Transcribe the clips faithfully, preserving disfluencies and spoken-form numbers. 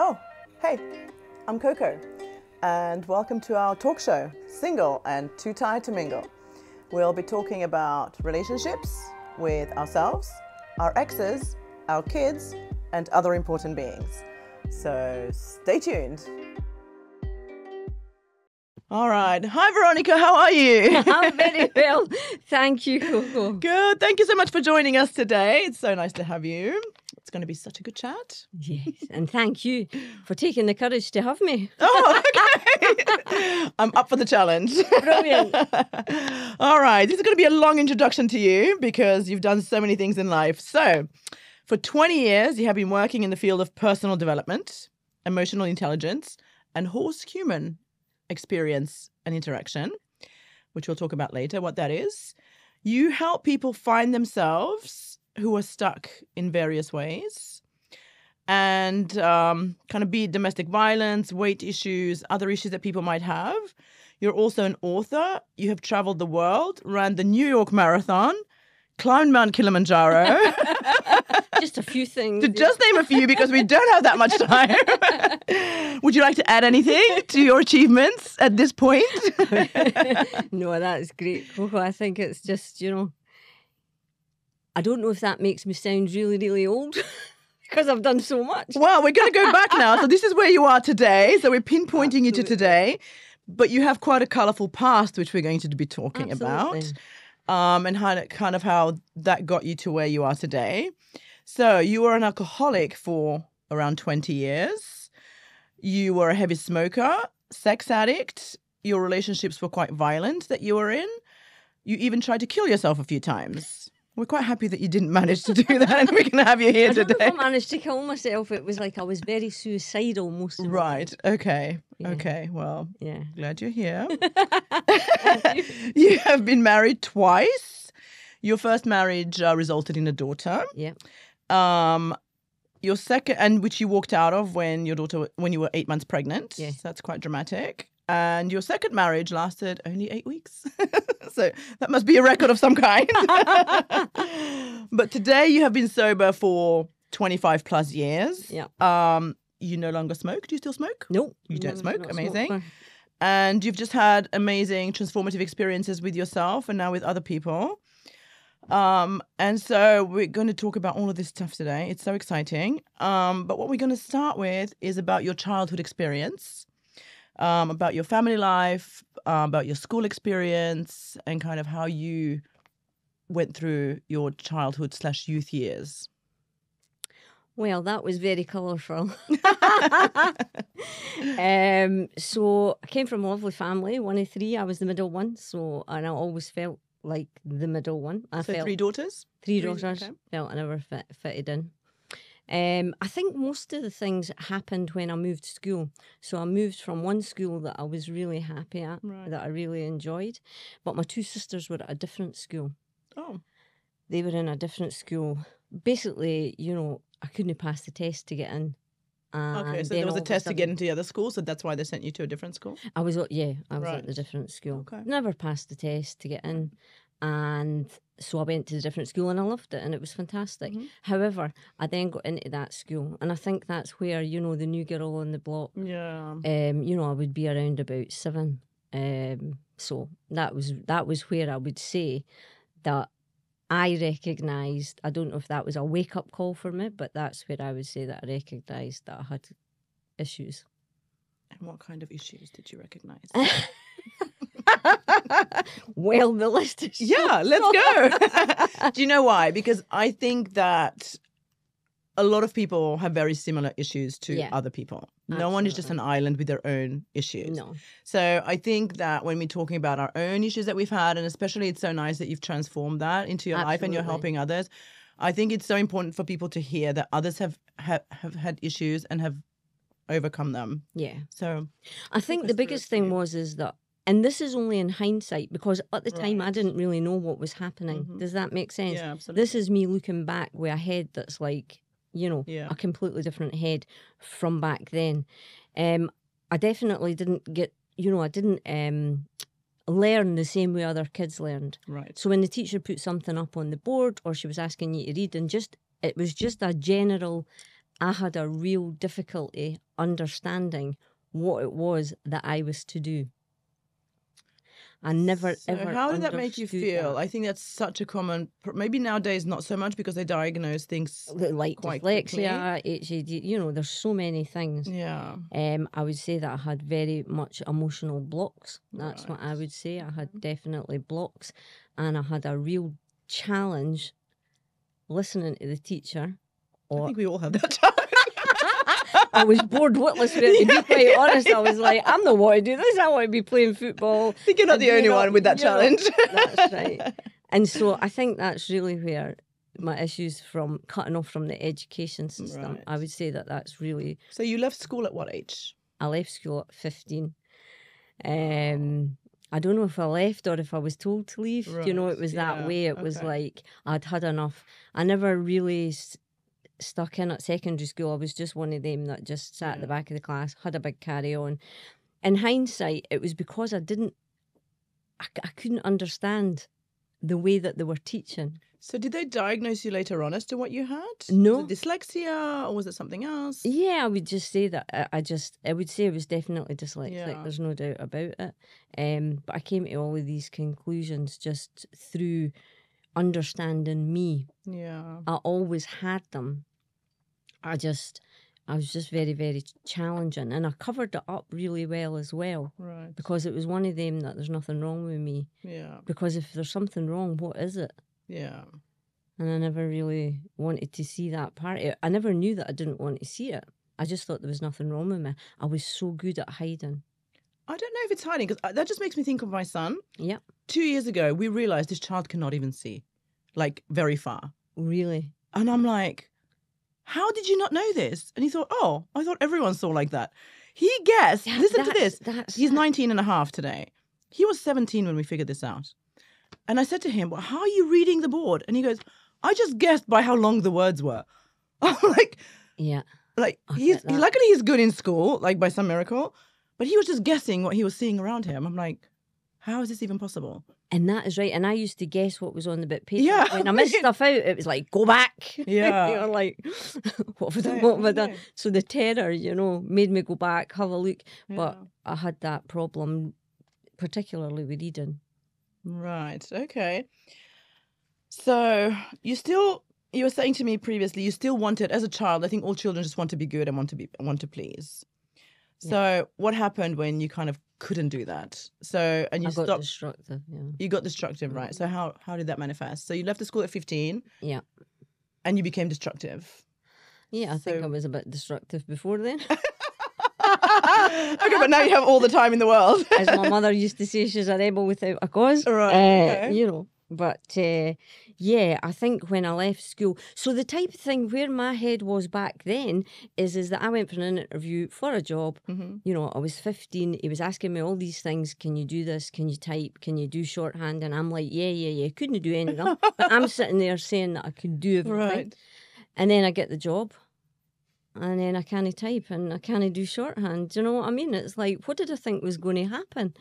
Oh, hey, I'm Coco, and welcome to our talk show, Single and Too Tired to Mingle. We'll be talking about relationships with ourselves, our exes, our kids, and other important beings. So stay tuned. All right. Hi, Veronica. How are you? I'm very well. Thank you, Coco. Good. Thank you so much for joining us today. It's so nice to have you. It's going to be such a good chat. Yes. And thank you for taking the courage to have me. Oh, okay. I'm up for the challenge. Brilliant. All right. This is going to be a long introduction to you because you've done so many things in life. So for twenty years, you have been working in the field of personal development, emotional intelligence, and horse-human experience and interaction, which we'll talk about later, what that is. You help people find themselves who are stuck in various ways and um, kind of be it domestic violence, weight issues, other issues that people might have. You're also an author. You have traveled the world, ran the New York Marathon, climbed Mount Kilimanjaro. Just a few things. To just name a few because we don't have that much time. Would you like to add anything to your achievements at this point? No, that's great, Coco. I think it's just, you know, I don't know if that makes me sound really, really old because I've done so much. Well, we're going to go back now. So this is where you are today. So we're pinpointing Absolutely. you to today. But you have quite a colourful past, which we're going to be talking Absolutely. about. Um, and how, kind of how that got you to where you are today. So you were an alcoholic for around twenty years. You were a heavy smoker, sex addict. Your relationships were quite violent that you were in. You even tried to kill yourself a few times. We're quite happy that you didn't manage to do that and we can have you here I today. I didn't manage to kill myself. It was like I was very suicidal most of the time. Right. Okay. Yeah. Okay. Well, yeah. Glad you're here. you. you have been married twice. Your first marriage uh, resulted in a daughter. Yeah. Um, your second, and which you walked out of when your daughter, when you were eight months pregnant. Yes. So that's quite dramatic. And your second marriage lasted only eight weeks. So that must be a record of some kind. But today you have been sober for twenty-five plus years. Yeah. Um, you no longer smoke. Do you still smoke? No. You don't smoke. Amazing. Smoke. And you've just had amazing transformative experiences with yourself and now with other people. Um, and so we're going to talk about all of this stuff today. It's so exciting. Um, but what we're going to start with is about your childhood experience, um, about your family life, uh, about your school experience, and kind of how you went through your childhood slash youth years. Well, that was very colourful. um, so I came from a lovely family, one of three. I was the middle one, so and I always felt like the middle one. I so felt three daughters? Three, three daughters. Okay. Felt I never fit, fitted in. Um, I think most of the things happened when I moved school. So I moved from one school that I was really happy at, right. that I really enjoyed. But my two sisters were at a different school. Oh. They were in a different school. Basically, you know, I couldn't pass the test to get in. And okay, so there was a test sudden, to get into the other school, so that's why they sent you to a different school? I was, yeah, I was right. at the different school. Okay. Never passed the test to get in. And so I went to the different school and I loved it and it was fantastic. Mm-hmm. However, I then got into that school and I think that's where, you know, the new girl on the block, yeah. um, you know, I would be around about seven. Um, so that was, that was where I would say that I recognised, I don't know if that was a wake-up call for me, but that's where I would say that I recognised that I had issues. And what kind of issues did you recognise? Well, the list is... Yeah, let's go. Do you know why? Because I think that a lot of people have very similar issues to yeah, other people. Absolutely. No one is just an island with their own issues. No. So I think that when we're talking about our own issues that we've had, and especially it's so nice that you've transformed that into your Absolutely. life and you're helping others, I think it's so important for people to hear that others have, have, have had issues and have overcome them. Yeah. So I think the biggest thing was is that, and this is only in hindsight because at the time right. I didn't really know what was happening. Mm-hmm. Does that make sense? Yeah, absolutely. This is me looking back with a head that's like, you know, yeah. a completely different head from back then. Um, I definitely didn't get, you know, I didn't um, learn the same way other kids learned. Right. So when the teacher put something up on the board or she was asking you to read and just, it was just a general I had a real difficulty understanding what it was that I was to do. I never, so ever how did that make you feel? That. I think that's such a common, maybe nowadays not so much because they diagnose things like quite dyslexia, H A D, you know, there's so many things. Yeah. Um, I would say that I had very much emotional blocks. That's right. What I would say. I had definitely blocks, and I had a real challenge listening to the teacher. Or I think we all have that challenge. I was bored witless with it, to be quite honest. I was like, I'm not want to do this. I want to be playing football. I think you're not the only one with that challenge. That's right. And so I think that's really where my issues from cutting off from the education system. Right. I would say that that's really... So you left school at what age? I left school at fifteen. Um, I don't know if I left or if I was told to leave. Right. You know, it was yeah. that way. It okay. was like I'd had enough. I never really... stuck in at secondary school. I was just one of them that just sat yeah. at the back of the class, had a big carry on. In hindsight, it was because I didn't, I, I couldn't understand the way that they were teaching. So did they diagnose you later on as to what you had? No. Was it dyslexia or was it something else? Yeah, I would just say that. I, I just, I would say I was definitely dyslexic. Yeah. There's no doubt about it. Um, but I came to all of these conclusions just through understanding me. Yeah. I always had them. I just, I was just very, very challenging. And I covered it up really well as well. Right. Because it was one of them that there's nothing wrong with me. Yeah. Because if there's something wrong, what is it? Yeah. And I never really wanted to see that part. I never knew that I didn't want to see it. I just thought there was nothing wrong with me. I was so good at hiding. I don't know if it's hiding, because that just makes me think of my son. Yeah. Two years ago, we realised this child cannot even see, like, very far. Really? And I'm like, how did you not know this? And he thought, oh, I thought everyone saw like that. He guessed. That, listen to this. That's, He's nineteen and a half today. He was seventeen when we figured this out. And I said to him, well, how are you reading the board? And he goes, I just guessed by how long the words were. I'm like, yeah. Like, he's, luckily he's good in school, like by some miracle. But he was just guessing what he was seeing around him. I'm like, how is this even possible? And that is right. And I used to guess what was on the bit paper. Yeah. When I missed stuff out, it was like, go back. Yeah. You're like, what have I done? What have I done? So the terror, you know, made me go back, have a look. Yeah. But I had that problem, particularly with reading. Right. Okay. So you still, you were saying to me previously, you still wanted, as a child, I think all children just want to be good and want to be, want to please. So yeah. What happened when you kind of couldn't do that? So and you I got stopped. Destructive. Yeah. You got destructive, right? So how how did that manifest? So you left the school at fifteen. Yeah. And you became destructive. Yeah, I so... think I was a bit destructive before then. Okay, but now you have all the time in the world. As my mother used to say, she's a rebel without a cause. Right. Uh, okay. You know. But uh, yeah, I think when I left school, so the type of thing where my head was back then is is that I went for an interview for a job. Mm-hmm. You know, I was fifteen. He was asking me all these things. Can you do this? Can you type? Can you do shorthand? And I'm like, yeah, yeah, yeah. Couldn't do any of them. But I'm sitting there saying that I could do everything. Right. And then I get the job. And then I can't type and I can't do shorthand. Do you know what I mean? It's like, what did I think was going to happen?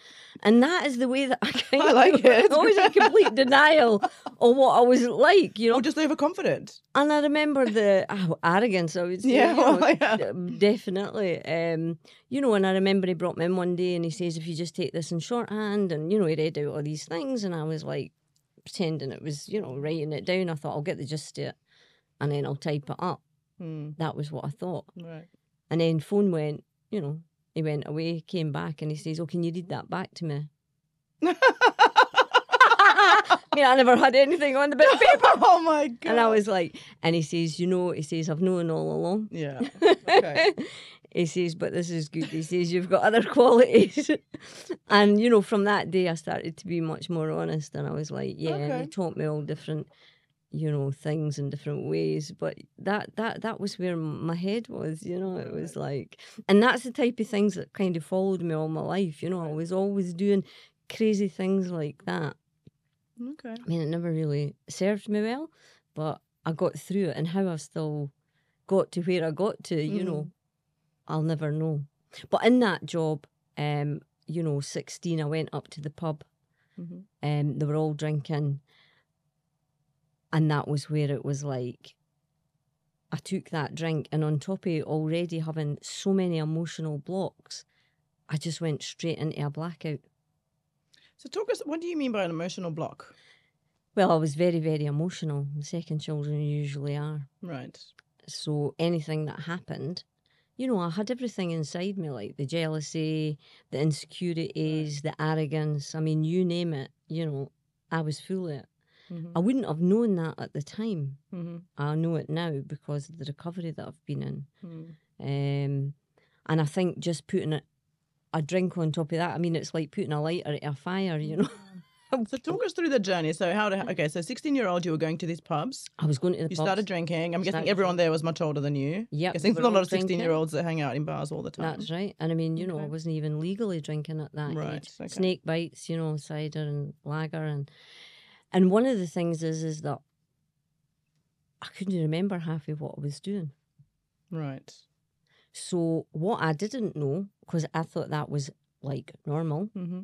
And that is the way that I kind I of... like it. I was in complete denial of what I was like, you know. Or just overconfident. And I remember the oh, arrogance, I would say. Yeah, you know, well, yeah. Definitely. Um, you know, and I remember he brought me in one day and he says, if you just take this in shorthand, and, you know, he read out all these things and I was like, pretending it was, you know, writing it down. I thought, I'll get the gist of it and then I'll type it up. Hmm. That was what I thought. Right. And then phone went, you know, he went away, came back and he says, oh, can you read that back to me? I mean, I never had anything on the bit of paper. Oh, my God. And I was like, and he says, you know, he says, I've known all along. Yeah. Okay. He says, but this is good. He says, you've got other qualities. And, you know, from that day, I started to be much more honest. And I was like, yeah, okay. And he taught me all different you know, things in different ways. But that, that, that was where my head was, you know, it was like... And that's the type of things that kind of followed me all my life, you know. I was always doing crazy things like that. Okay. I mean, it never really served me well, but I got through it. And how I still got to where I got to, you mm. know, I'll never know. But in that job, um, you know, sixteen, I went up to the pub. Mm-hmm. um, They were all drinking... And that was where it was like, I took that drink, and on top of already having so many emotional blocks, I just went straight into a blackout. So talk us, what do you mean by an emotional block? Well, I was very, very emotional. The second children usually are. Right. So anything that happened, you know, I had everything inside me, like the jealousy, the insecurities, the arrogance. I mean, you name it, you know, I was full of it. Mm-hmm. I wouldn't have known that at the time. Mm-hmm. I know it now because of the recovery that I've been in. Mm. Um, and I think just putting a, a drink on top of that, I mean, it's like putting a lighter at a fire, you know. So talk us through the journey. So how to, okay, so sixteen-year-old, you were going to these pubs. I was going to the you pubs. You started drinking. I'm guessing everyone there was much older than you. Yeah. Guessing there's a lot of sixteen-year-olds that hang out in bars all the time. That's right. And I mean, you know, okay. I wasn't even legally drinking at that right. age. Okay. Snake bites, you know, cider and lager. And and one of the things is is that I couldn't remember half of what I was doing. Right. So what I didn't know, because I thought that was, like, normal, mm-hmm.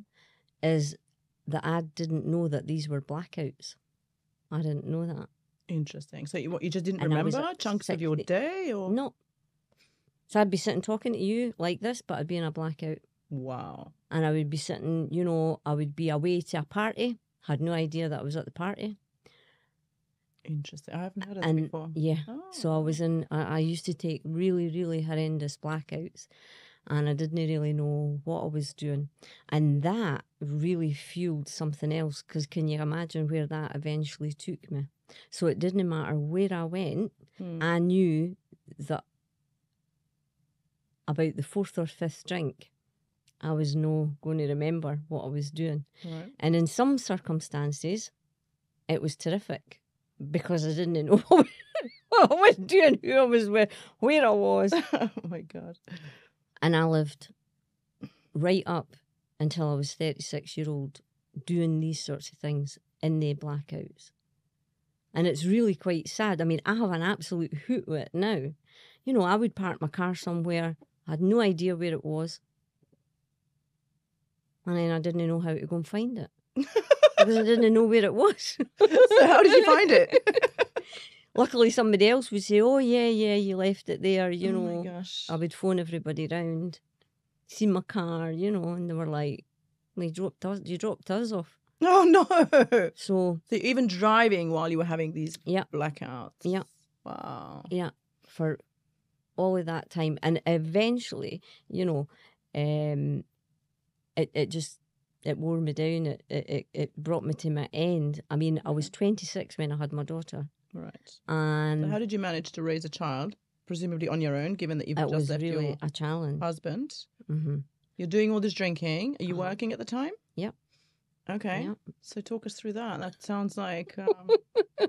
is that I didn't know that these were blackouts. I didn't know that. Interesting. So you, what, you just didn't and remember chunks sixty, of your day? Or no. So I'd be sitting talking to you like this, but I'd be in a blackout. Wow. And I would be sitting, you know, I would be away to a party. Had no idea that I was at the party. Interesting. I haven't heard of that before. Yeah. Oh. So I was in, I, I used to take really, really horrendous blackouts. And I didn't really know what I was doing. And that really fueled something else, because can you imagine where that eventually took me? So it didn't matter where I went, mm. I knew that about the fourth or fifth drink, I was no going to remember what I was doing. Right. And in some circumstances, it was terrific, because I didn't know what I was doing, who I was with, where I was. Oh, my God. And I lived right up until I was thirty-six years old doing these sorts of things in the blackouts. And it's really quite sad. I mean, I have an absolute hoot with it now. You know, I would park my car somewhere. I had no idea where it was. And then I didn't know how to go and find it. Because I didn't know where it was. So how did you find it? Luckily, somebody else would say, oh, yeah, yeah, you left it there, you oh know. My gosh. I would phone everybody round, see my car, you know, and they were like, well, you, dropped us, you dropped us off. Oh, no. So, so even driving while you were having these yeah, blackouts. Yeah. Wow. Yeah, for all of that time. And eventually, you know, um, it, it just, it wore me down. It, it, it brought me to my end. I mean, I was twenty-six when I had my daughter. Right. And so how did you manage to raise a child, presumably on your own, given that you've just left really your a challenge. husband? Mm-hmm. You're doing all this drinking. Are you uh-huh. working at the time? Yep. Okay. Yep. So talk us through that. That sounds like... Um...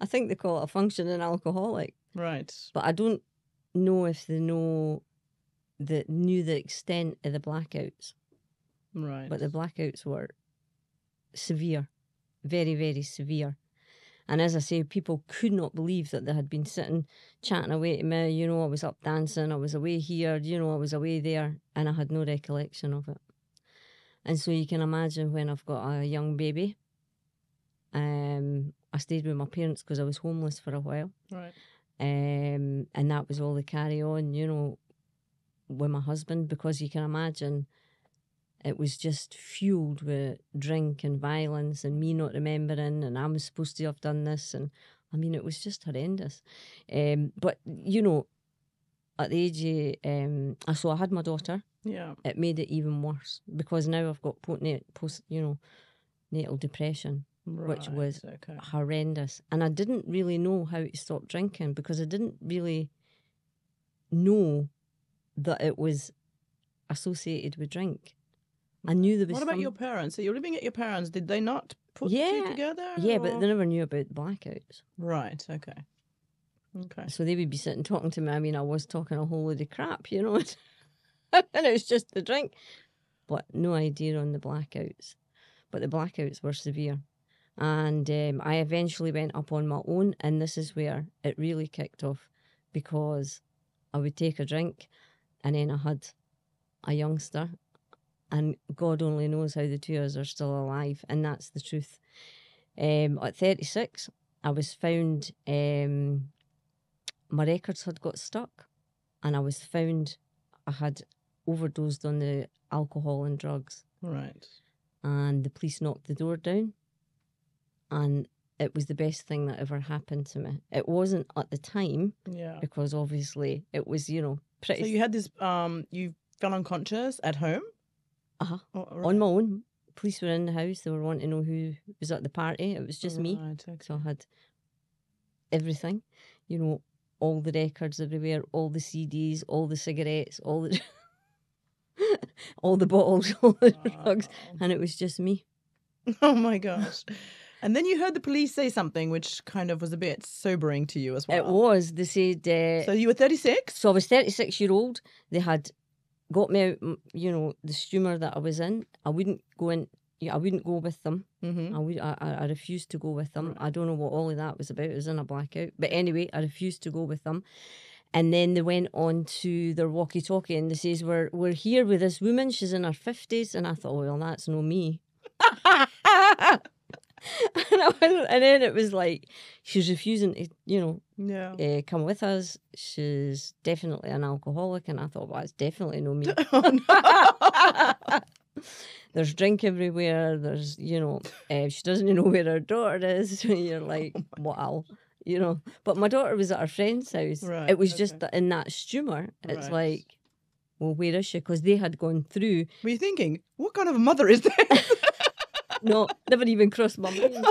I think they call it a functioning alcoholic. Right. But I don't know if they know the, knew the extent of the blackouts. Right. But the blackouts were severe, very, very severe. And as I say, people could not believe that they had been sitting, chatting away to me. You know, I was up dancing, I was away here, you know, I was away there, and I had no recollection of it. And so you can imagine when I've got a young baby, um, I stayed with my parents because I was homeless for a while. Right. Um, and that was all the carry on, you know, with my husband, because you can imagine it was just fueled with drink and violence and me not remembering and I'm supposed to have done this. And I mean, it was just horrendous. Um, but, you know, at the age of, um, so I had my daughter. Yeah. It made it even worse because now I've got post, you know, natal depression, right, which was okay. horrendous. And I didn't really know how to stop drinking because I didn't really know that it was associated with drink. I knew there was. What about some... your parents? So you're living at your parents. Did they not put yeah. two together? Yeah, or... but they never knew about blackouts. Right. Okay. Okay. So they would be sitting talking to me. I mean, I was talking a whole load of crap, you know, and it was just the drink, but no idea on the blackouts. But the blackouts were severe, and um, I eventually went up on my own, and this is where it really kicked off, because I would take a drink, and then I had a youngster. And God only knows how the two of us are still alive. And that's the truth. Um, at thirty-six, I was found um, my records had got stuck, and I was found I had overdosed on the alcohol and drugs. Right. And the police knocked the door down, and it was the best thing that ever happened to me. It wasn't at the time, yeah, because obviously it was, you know, pretty... So you had this, um, you fell unconscious at home? Uh-huh. Oh, right. On my own. Police were in the house. They were wanting to know who was at the party. It was just right, me. Okay. So I had everything, you know, all the records everywhere, all the C Ds, all the cigarettes, all the... all the bottles, all the wow. drugs, and it was just me. Oh my gosh. And then you heard the police say something which kind of was a bit sobering to you as well. It was. They said... Uh, so you were thirty-six? So I was thirty-six year old. They had got me out, you know, the steamer that I was in. I wouldn't go in, I wouldn't go with them. Mm-hmm. I, would, I, I refused to go with them. Right. I don't know what all of that was about. It was in a blackout. But anyway, I refused to go with them. And then they went on to their walkie-talkie and they says, we're, we're here with this woman, she's in her fifties. And I thought, oh, well, that's no me. and, I was, and then it was like, she's refusing to, you know, yeah. uh, come with us. She's definitely an alcoholic. And I thought, well, that's definitely no me. Oh, no. There's drink everywhere. There's, you know, uh, she doesn't even know where her daughter is. So you're like, wow. You know, but my daughter was at her friend's house. Right, it was okay. just in that steamer. It's right. like, well, where is she? Because they had gone through. Were you thinking, what kind of a mother is this? No, never even crossed my mind.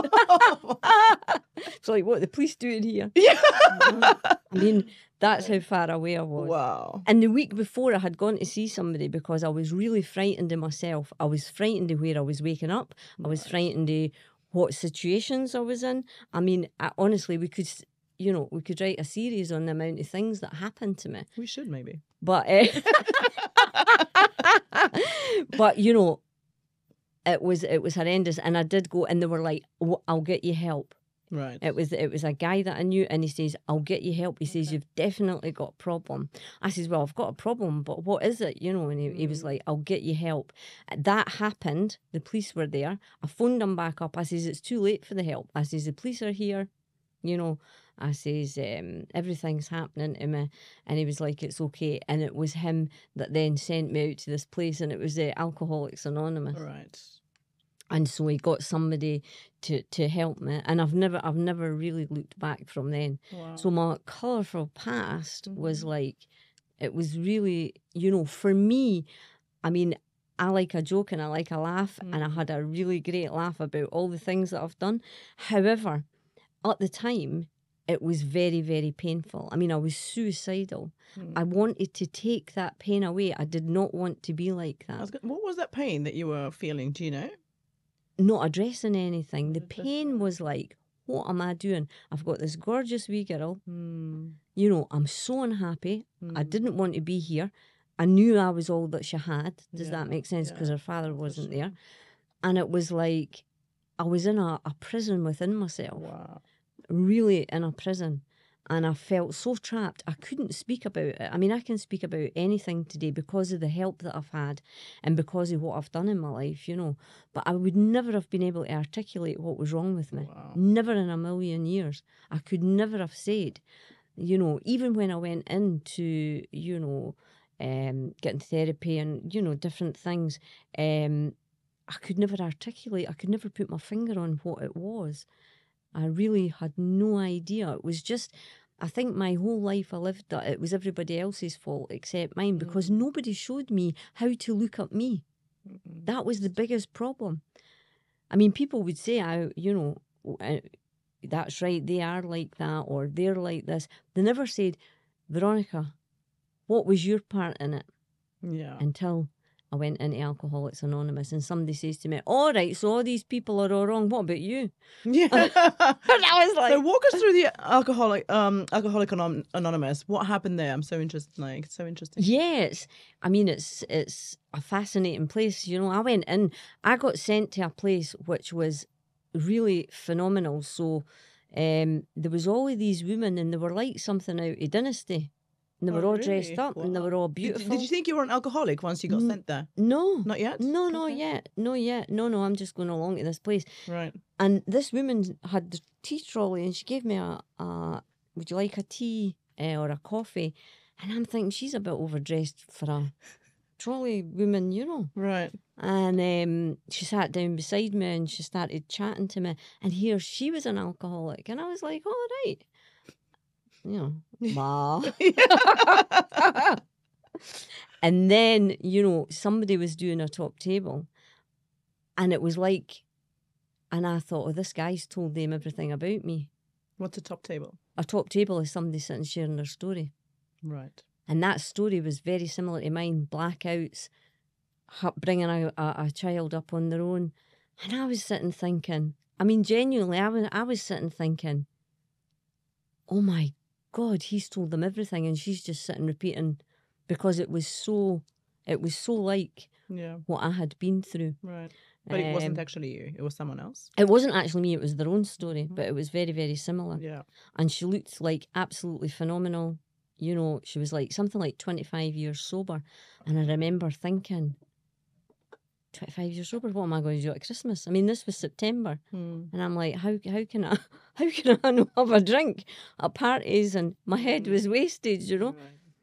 It's like, what are the police doing here? Yeah. I mean, that's how far away I was. Wow. And the week before, I had gone to see somebody because I was really frightened of myself. I was frightened of where I was waking up. Right. I was frightened of what situations I was in. I mean, I, honestly, we could, you know, we could write a series on the amount of things that happened to me. We should maybe. But, uh, but you know, it was it was horrendous. And I did go and they were like, oh, I'll get you help. Right. It was it was a guy that I knew and he says, I'll get you help. He okay. says, you've definitely got a problem. I says, well, I've got a problem, but what is it? You know, and he, mm. he was like, I'll get you help. That happened. The police were there. I phoned them back up. I says, it's too late for the help. I says, the police are here. You know, I says, um, everything's happening to me. And he was like, it's okay. And it was him that then sent me out to this place and it was the uh, Alcoholics Anonymous. Right. And so he got somebody to, to help me. And I've never I've never really looked back from then. Wow. So my colourful past mm-hmm. was like, it was really, you know, for me, I mean, I like a joke and I like a laugh. Mm-hmm. And I had a really great laugh about all the things that I've done. However, at the time, it was very, very painful. I mean, I was suicidal. Mm. I wanted to take that pain away. I did not want to be like that. I was gonna, what was that pain that you were feeling? Do you know? Not addressing anything. The pain was like, what am I doing? I've got this gorgeous wee girl. Mm. You know, I'm so unhappy. Mm. I didn't want to be here. I knew I was all that she had. Does yeah. that make sense? Because yeah. her father wasn't there. And it was like, I was in a, a prison within myself. Wow. Really in a prison. And I felt so trapped. I couldn't speak about it. I mean, I can speak about anything today because of the help that I've had and because of what I've done in my life, you know. But I would never have been able to articulate what was wrong with me. Wow. Never in a million years. I could never have said, you know, even when I went into, you know, um, getting therapy and, you know, different things, um, I could never articulate. I could never put my finger on what it was. I really had no idea. It was just, I think my whole life I lived that it was everybody else's fault except mine because mm-hmm. nobody showed me how to look at me. Mm-hmm. That was the biggest problem. I mean, people would say, I, you know, that's right, they are like that or they're like this. They never said, Veronica, what was your part in it? Yeah. Until I went into Alcoholics Anonymous and somebody says to me, all right, so all these people are all wrong. What about you? Yeah. And I was like... So walk us through the alcoholic, um, Alcoholic Anon- Anonymous. What happened there? I'm so interested. Like, it's so interesting. Yes. I mean, it's it's a fascinating place. You know, I went in. I got sent to a place which was really phenomenal. So um, there was all of these women and they were like something out of Dynasty. And they were oh, all really? dressed up wow. and they were all beautiful. Did, did you think you were an alcoholic once you got mm, sent there? No. Not yet? No, not okay. yet. No, yet. No, no, I'm just going along to this place. Right. And this woman had the tea trolley and she gave me a, a would you like a tea uh, or a coffee. And I'm thinking, she's a bit overdressed for a trolley woman, you know. Right. And um, she sat down beside me and she started chatting to me. And here she was an alcoholic. And I was like, all right. You know, ma. And then, you know, somebody was doing a top table. And it was like, and I thought, oh, this guy's told them everything about me. What's a top table? A top table is somebody sitting sharing their story. Right. And that story was very similar to mine. Blackouts, bringing a, a, a child up on their own. And I was sitting thinking, I mean, genuinely, I was, I was sitting thinking, oh my God, he's told them everything. And she's just sitting repeating, because it was so, it was so like yeah. what I had been through. Right. But um, it wasn't actually you. It was someone else. It wasn't actually me. It was their own story, but it was very, very similar. Yeah. And she looked like absolutely phenomenal. You know, she was like something like twenty-five years sober. And I remember thinking, twenty-five years sober, what am I going to do at Christmas? I mean, this was September. Mm. And I'm like, how how can I how can I not have a drink at parties? And my head was wasted, you know. Right.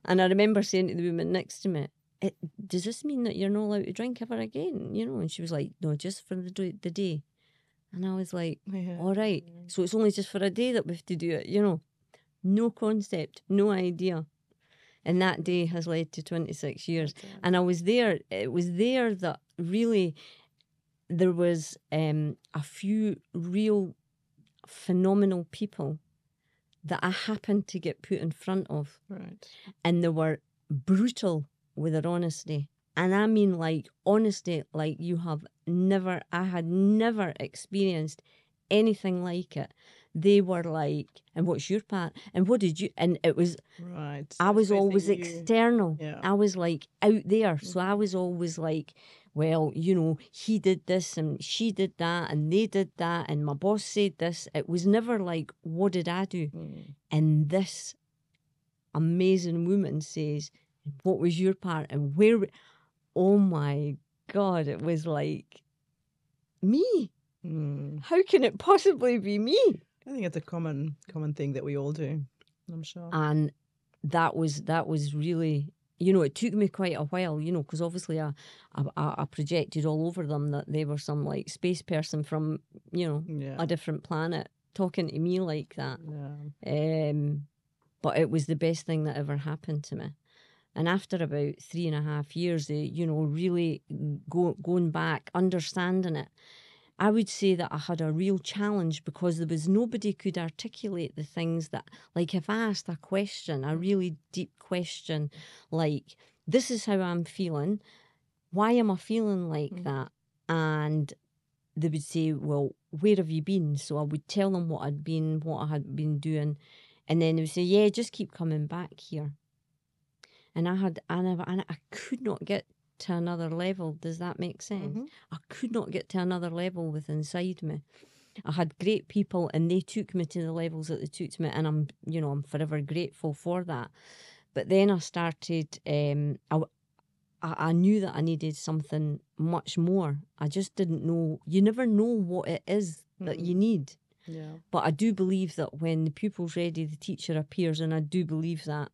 And I remember saying to the woman next to me, It, does this mean that you're not allowed to drink ever again? You know, and she was like, no, just for the, the day. And I was like, yeah. all right. Yeah. So it's only just for a day that we have to do it, you know. No concept, no idea. And that day has led to twenty-six years. Okay. And I was there, it was there that really there was um, a few real phenomenal people that I happened to get put in front of. Right. And they were brutal with their honesty. And I mean like honesty like you have never, I had never experienced anything like it. They were like, and what's your part? And what did you, and it was, right. I was always you, external. Yeah. I was like out there. Mm-hmm. So I was always like, well, you know, he did this and she did that and they did that and my boss said this. It was never like, what did I do? Mm. And this amazing woman says, what was your part and where? Oh my God, it was like me. Mm. How can it possibly be me? I think it's a common common thing that we all do, I'm sure. And that was that was really, you know, it took me quite a while, you know, because obviously I, I I projected all over them that they were some like space person from, you know, yeah. a different planet talking to me like that. Yeah. Um, but it was the best thing that ever happened to me. And after about three and a half years, you know, really go, going back, understanding it, I would say that I had a real challenge because there was nobody could articulate the things that, like if I asked a question, a really deep question, like, this is how I'm feeling, why am I feeling like mm. that? And they would say, well, where have you been? So I would tell them what I'd been, what I had been doing. And then they would say, yeah, just keep coming back here. And I had, I never, I could not get to another level. Does that make sense? Mm-hmm. I could not get to another level with inside me. I had great people, and they took me to the levels that they took to me, and I'm, you know, I'm forever grateful for that. But then I started. Um, I, I knew that I needed something much more. I just didn't know. You never know what it is that mm-hmm. you need. Yeah. But I do believe that when the pupil's ready, the teacher appears, and I do believe that.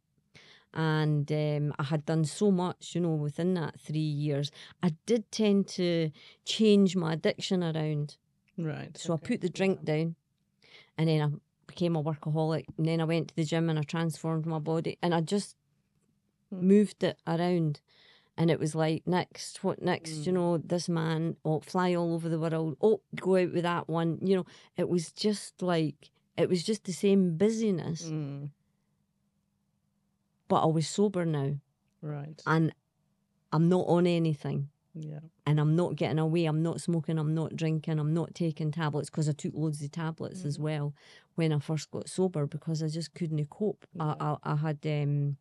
And um, I had done so much, you know, within that three years. I did tend to change my addiction around. Right. So okay. I put the drink down, and then I became a workaholic. And then I went to the gym and I transformed my body. And I just mm. moved it around. And it was like, next, what next? Mm. You know, this man, oh, fly all over the world. Oh, go out with that one. You know, it was just like, it was just the same busyness. Mm. But I was sober now. Right. And I'm not on anything. Yeah. And I'm not getting away. I'm not smoking. I'm not drinking. I'm not taking tablets, because I took loads of tablets mm. as well when I first got sober, because I just couldn't cope. Yeah. I, I I had um,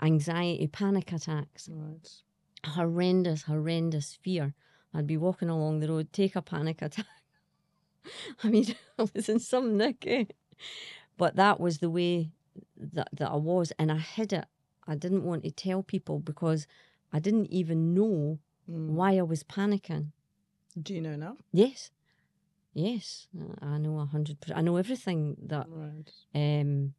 anxiety, panic attacks. Right. Horrendous, horrendous fear. I'd be walking along the road, take a panic attack. I mean, I was in some nick, eh? But that was the way... That, that I was, and I hid it. I didn't want to tell people because I didn't even know mm. why I was panicking. Do you know now? Yes. Yes. I know one hundred percent. I know everything that... Right. Um,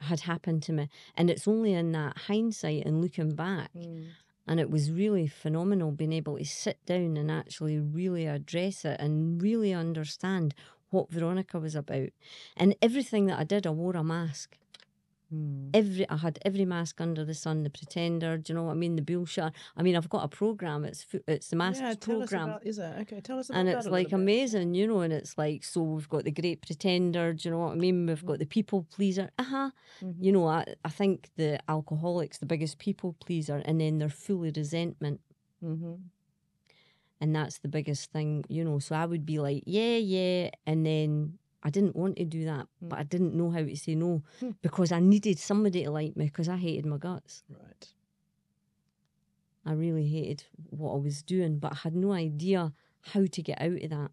had happened to me. And it's only in that hindsight and looking back. Mm. And it was really phenomenal being able to sit down and actually really address it and really understand what Veronica was about. And everything that I did, I wore a mask. Mm. Every I had every mask under the sun, the Pretender, do you know what I mean, the Bullshitter. I mean, I've got a program. It's it's the Masks yeah, program. Us about, is it okay? Tell us about and that. And it's like amazing, bit. you know. And it's like so we've got the Great Pretender. Do you know what I mean? We've mm. got the People Pleaser. Uh huh. Mm-hmm. You know, I I think the alcoholics, the biggest people pleaser, and then they're full of resentment. Mm-hmm. And that's the biggest thing, you know. So I would be like, yeah, yeah, and then. I didn't want to do that, mm. but I didn't know how to say no mm. because I needed somebody to like me because I hated my guts. Right. I really hated what I was doing, but I had no idea how to get out of that.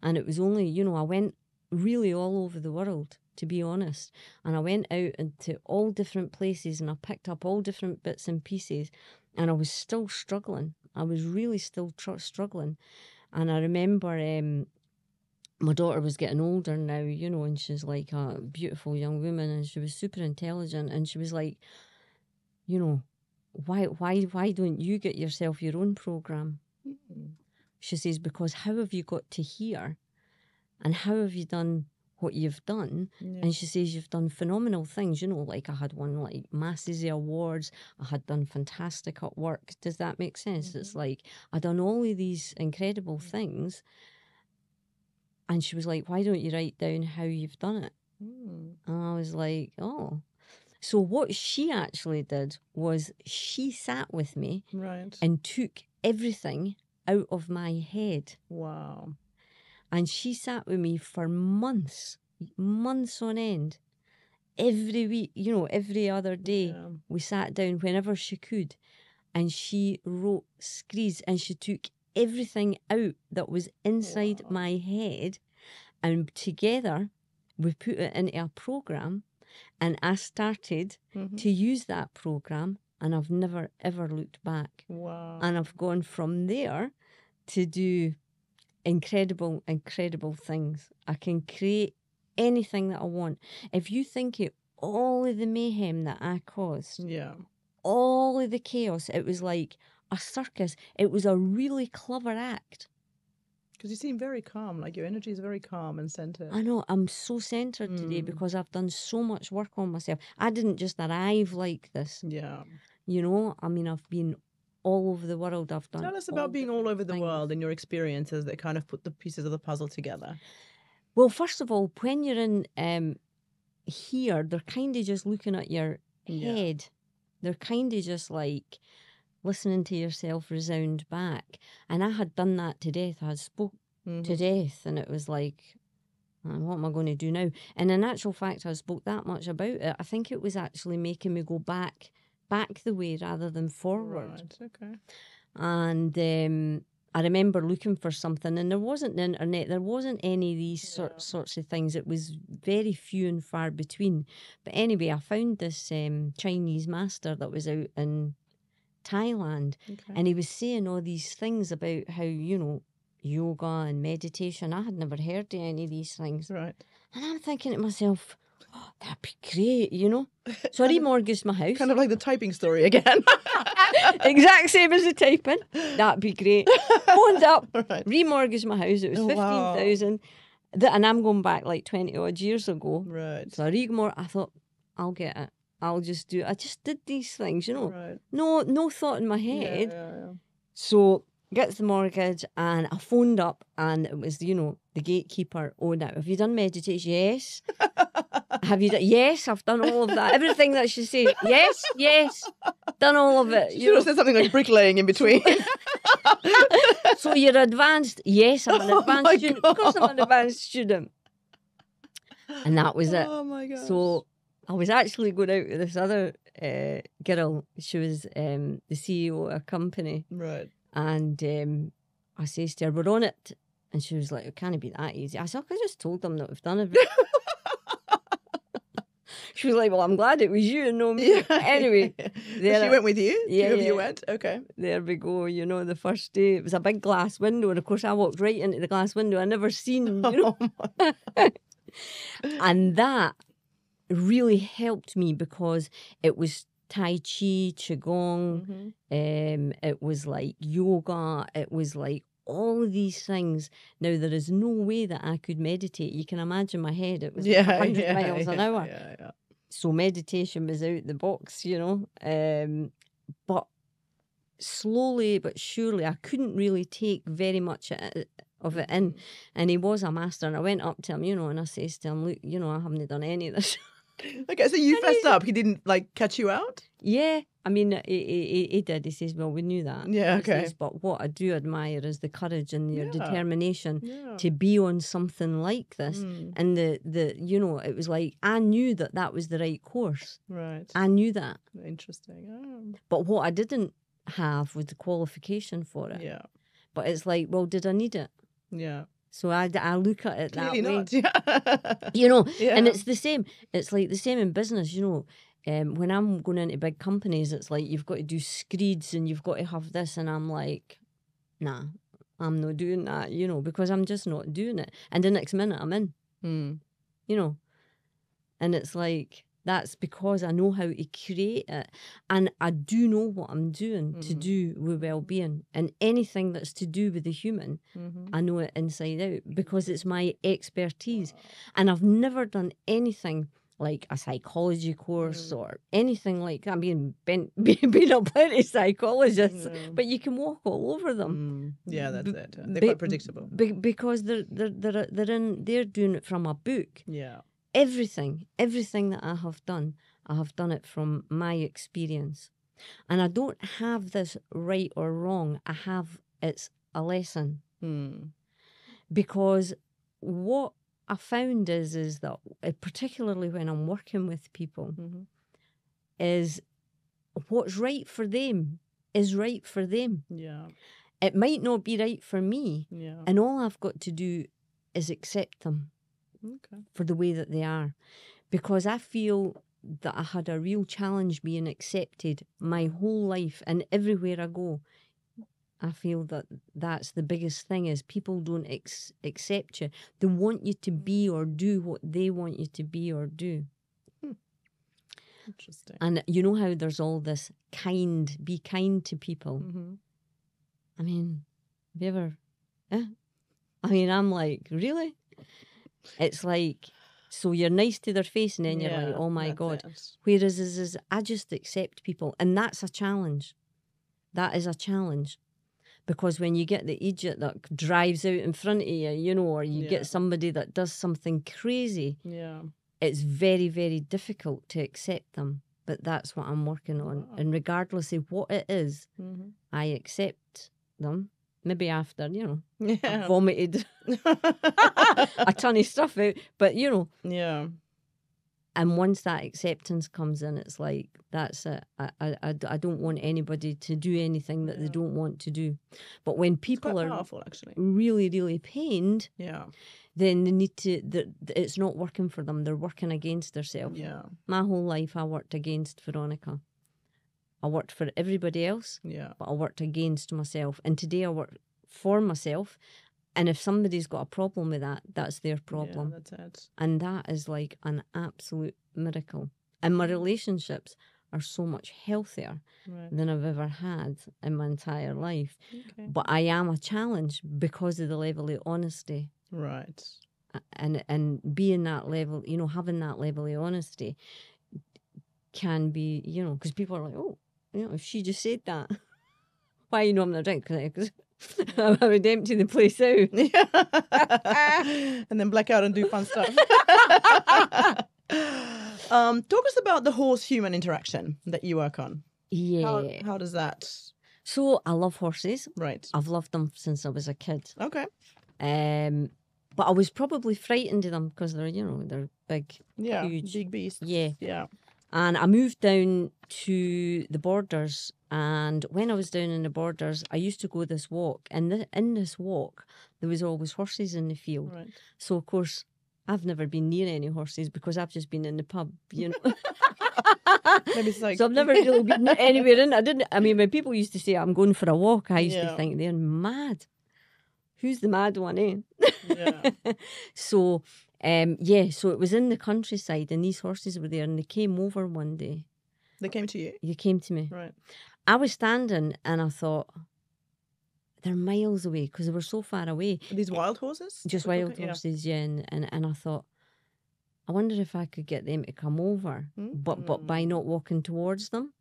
And it was only, you know, I went really all over the world, to be honest. And I went out into all different places and I picked up all different bits and pieces and I was still struggling. I was really still tr- struggling. And I remember... Um, My daughter was getting older now, you know, and she's like a beautiful young woman and she was super intelligent and she was like, you know, why why, why don't you get yourself your own programme? Mm-hmm. She says, because how have you got to here and how have you done what you've done? Yeah. And she says, you've done phenomenal things, you know, like I had won like masses of awards, I had done fantastic at work. Does that make sense? Mm-hmm. It's like I'd done all of these incredible mm-hmm. things. And she was like, why don't you write down how you've done it? Mm. And I was like, oh. So what she actually did was she sat with me right. and took everything out of my head. Wow. And she sat with me for months, months on end. Every week, you know, every other day yeah. we sat down whenever she could. And she wrote screeds and she took everything out that was inside wow. my head, and together we put it into a program, and I started mm-hmm. to use that program, and I've never ever looked back. Wow. And I've gone from there to do incredible, incredible things. I can create anything that I want. If you think of all of the mayhem that I caused, yeah, all of the chaos, it was like a circus. It was a really clever act. Because you seem very calm, like your energy is very calm and centered. I know, I'm so centered mm. today because I've done so much work on myself. I didn't just arrive like this. Yeah. You know, I mean, I've been all over the world. I've done. Tell us about being all over the world and your experiences that kind of put the pieces of the puzzle together. Well, first of all, when you're in um, here, they're kind of just looking at your yeah. head. They're kind of just like listening to yourself resound back. And I had done that to death. I had spoke mm-hmm. to death and it was like, oh, what am I going to do now? And in actual fact, I spoke that much about it. I think it was actually making me go back, back the way rather than forward. Right, okay. And um, I remember looking for something and there wasn't the internet. There wasn't any of these yeah. sort, sorts of things. It was very few and far between. But anyway, I found this um, Chinese master that was out in Thailand. Okay. And he was saying all these things about how, you know, yoga and meditation. I had never heard of any of these things. Right. And I'm thinking to myself, oh, that'd be great, you know. So I remortgaged my house. Kind of like the typing story again. Exact same as the typing. That'd be great. Phoned up, right. remortgaged my house. It was oh, fifteen thousand dollars. Wow. And I'm going back like twenty odd years ago. Right. So I remortgaged. I thought, I'll get it. I'll just do I just did these things, you know. Right. No no thought in my head. Yeah, yeah, yeah. So gets the mortgage and I phoned up and it was, you know, the gatekeeper. Oh, now, have you done meditation? Yes. Have you done? Yes, I've done all of that. Everything that she said. Yes, yes. Done all of it. She you should know. Have said something like bricklaying in between. So you're advanced. Yes, I'm an advanced oh student. God. Of course I'm an advanced student. And that was it. Oh my gosh. So I was actually going out with this other uh, girl. She was um, the C E O of a company. Right. And um, I says to her, we're on it. And she was like, it can't be that easy. I said, I just told them that we've done everything. She was like, well, I'm glad it was you and no me. Yeah. Anyway. There, she went with you? Yeah. Two of yeah. you went? Okay. There we go. You know, the first day, it was a big glass window. And, of course, I walked right into the glass window. I never seen, you know. Oh, my God. And that really helped me because it was Tai Chi, Qigong, mm-hmm. um, it was like yoga, it was like all of these things. Now, there is no way that I could meditate. You can imagine my head. It was yeah, one hundred yeah, miles yeah, an hour. Yeah, yeah. So meditation was out the box, you know. Um, but slowly but surely, I couldn't really take very much of it in. And he was a master. And I went up to him, you know, and I says to him, look, you know, I haven't done any of this. Okay, so you fessed up. He didn't, like, catch you out? Yeah. I mean, he, he, he did. He says, well, we knew that. Yeah, okay. He says, but what I do admire is the courage and your yeah. determination yeah. to be on something like this. Mm. And, the, the you know, it was like, I knew that that was the right course. Right. I knew that. Interesting. Oh. But what I didn't have was the qualification for it. Yeah. But it's like, well, did I need it? Yeah. So I, I look at it that Clearly way. Not. you know, yeah. and it's the same. It's like the same in business, you know. Um, when I'm going into big companies, it's like you've got to do screeds and you've got to have this. And I'm like, nah, I'm not doing that, you know, because I'm just not doing it. And the next minute I'm in, mm. you know. And it's like, that's because I know how to create it. And I do know what I'm doing mm-hmm. to do with well-being. And anything that's to do with the human, mm-hmm. I know it inside out because it's my expertise. Wow. And I've never done anything like a psychology course mm. or anything like that. I'm being bent, being a plenty psychologists, mm. but you can walk all over them. Mm. Yeah, that's it. They're be, quite predictable. Be, because they're, they're, they're, they're, in, they're doing it from a book. Yeah. Everything, everything that I have done, I have done it from my experience. And I don't have this right or wrong. I have, it's a lesson. Mm. Because what I found is, is that, particularly when I'm working with people, mm-hmm. is what's right for them is right for them. Yeah. It might not be right for me. Yeah. And all I've got to do is accept them. Okay. For the way that they are, because I feel that I had a real challenge being accepted my whole life, and everywhere I go I feel that that's the biggest thing is people don't ex accept you. They want you to be or do what they want you to be or do. Hmm. Interesting. And you know how there's all this kind, be kind to people. Mm-hmm. I mean, have you ever eh? I mean, I'm like, really? It's like, so you're nice to their face and then you're yeah, like, oh my God. It. Whereas is, is I just accept people. And that's a challenge. That is a challenge. Because when you get the idiot that drives out in front of you, you know, or you yeah. get somebody that does something crazy, yeah, it's very, very difficult to accept them. But that's what I'm working on. Wow. And regardless of what it is, mm-hmm. I accept them. Maybe after, you know, yeah. I vomited a ton of stuff out. But, you know. Yeah. And once that acceptance comes in, it's like, that's it. I, I, I don't want anybody to do anything that yeah. they don't want to do. But when people are powerful, actually. really, really pained, yeah, then they need to, it's not working for them. They're working against themselves. Yeah. My whole life I worked against Veronica. I worked for everybody else, yeah. but I worked against myself. And today I work for myself. And if somebody's got a problem with that, that's their problem. Yeah, that's it. And that is like an absolute miracle. And my relationships are so much healthier right. than I've ever had in my entire life. Okay. But I am a challenge because of the level of honesty. Right. And, and being that level, you know, having that level of honesty can be, you know, because people are like, oh, you know, if she just said that, why you know I'm not drinking? Because I would empty the place out. Yeah. And then black out and do fun stuff. um, talk us about the horse-human interaction that you work on. Yeah. How, how does that? So I love horses. Right. I've loved them since I was a kid. Okay. Um, but I was probably frightened of them because they're, you know, they're big, yeah, huge. Big beasts. Yeah. Yeah. And I moved down to the Borders, and when I was down in the Borders, I used to go this walk, and th in this walk, there was always horses in the field. Right. So, of course, I've never been near any horses because I've just been in the pub, you know. Maybe it's like... So I've never really been anywhere in. I didn't. I mean, when people used to say, I'm going for a walk, I used yeah. to think, they're mad. Who's the mad one, eh? Yeah. So Um, yeah, so it was in the countryside and these horses were there and they came over one day. They came to you? You came to me. Right. I was standing and I thought, they're miles away because they were so far away. Are these wild horses? Just wild okay, horses, yeah. yeah and, and, and I thought, I wonder if I could get them to come over, mm. but, but by not walking towards them.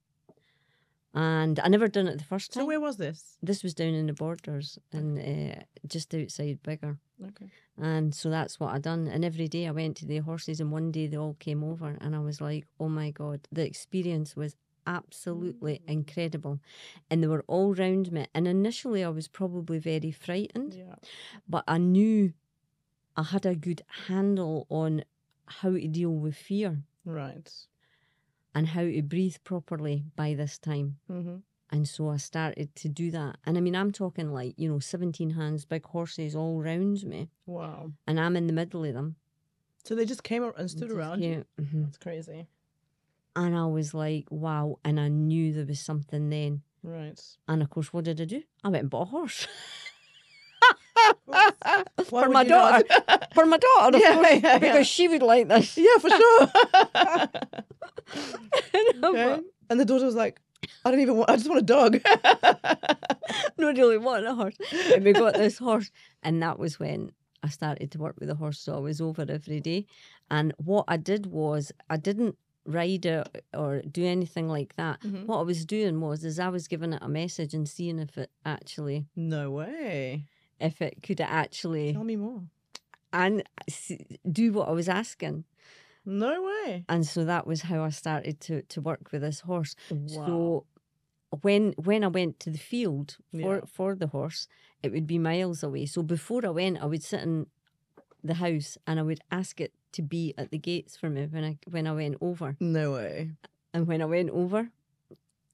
And I never done it the first time. So where was this? This was down in the Borders and uh, just outside Biggar. Okay. And so that's what I done. And every day I went to the horses and one day they all came over and I was like, oh my God, the experience was absolutely mm. incredible. And they were all round me. And initially I was probably very frightened, yeah. but I knew I had a good handle on how to deal with fear. Right. And how to breathe properly by this time. Mm-hmm. And so I started to do that. And I mean, I'm talking like, you know, seventeen hands, big horses all round me. Wow. And I'm in the middle of them. So they just came up and stood just, around yeah, you? Mm-hmm. That's crazy. And I was like, wow. And I knew there was something then. Right. And of course, what did I do? I went and bought a horse. For my daughter. For my daughter, of yeah, course. Yeah, because yeah. she would like this. Yeah, for sure. And, okay. and the daughter was like, I don't even want, I just want a dog. Not really wanting a horse. And we got this horse. And that was when I started to work with the horse. So I was over every day. And what I did was, I didn't ride it or do anything like that. Mm-hmm. What I was doing was, is I was giving it a message and seeing if it actually. No way. If it could actually tell me more and do what I was asking. No way. And so that was how I started to to work with this horse. Wow. So when when I went to the field for yeah. for the horse, it would be miles away. So before I went, I would sit in the house and I would ask it to be at the gates for me when I when I went over. No way. And when I went over,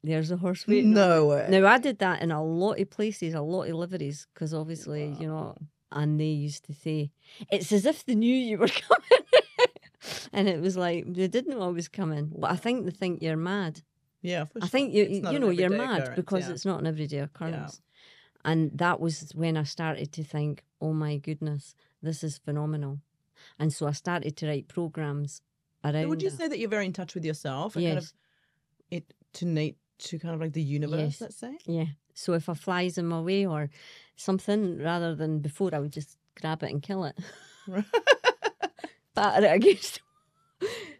there's a horse waiting. No way. Now, I did that in a lot of places, a lot of liveries, because obviously, wow. you know, and they used to say, it's as if they knew you were coming. And it was like, they didn't know I was coming. But I think they think you're mad. Yeah, for sure. I think, you you know, you're mad because yeah. it's not an everyday occurrence. Yeah. And that was when I started to think, oh my goodness, this is phenomenal. And so I started to write programs around. So would you it. say that you're very in touch with yourself? And yes. Kind of it, to nature. To kind of like the universe, yes. let's say. Yeah. So if a fly's in my way or something, rather than before, I would just grab it and kill it. Batter it against,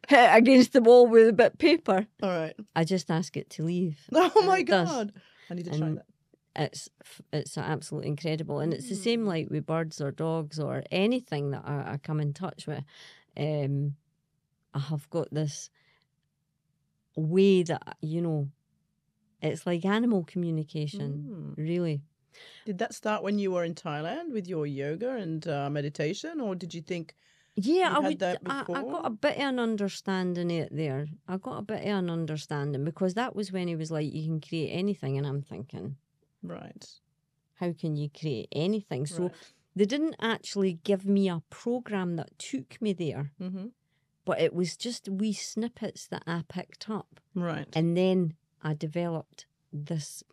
hit it against the wall with a bit of paper. All right. I just ask it to leave. Oh my God. Does. I need to and try that. It's it's absolutely incredible. And it's mm. the same like with birds or dogs or anything that I, I come in touch with. Um, I have got this way that, you know, it's like animal communication, mm. really. Did that start when you were in Thailand with your yoga and uh, meditation, or did you think yeah, you I had would, that before? I, I got a bit of an understanding of it there. I got a bit of an understanding because that was when he was like, you can create anything. And I'm thinking, right, how can you create anything? So right. they didn't actually give me a program that took me there, mm-hmm. but it was just wee snippets that I picked up. Right. And then I developed this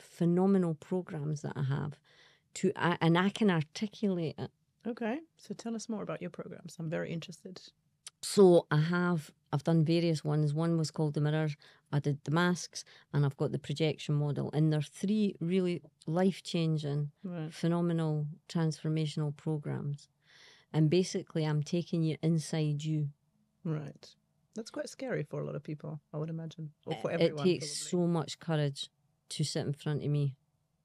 phenomenal programs that I have to, uh, and I can articulate it. Okay. So tell us more about your programs. I'm very interested. So I have, I've done various ones. One was called The Mirror. I did The Masks and I've got The Projection Model. And they're three really life-changing, right. phenomenal, transformational programs. And basically I'm taking you inside you. Right. That's quite scary for a lot of people, I would imagine. Or for everyone, it takes probably. so much courage to sit in front of me.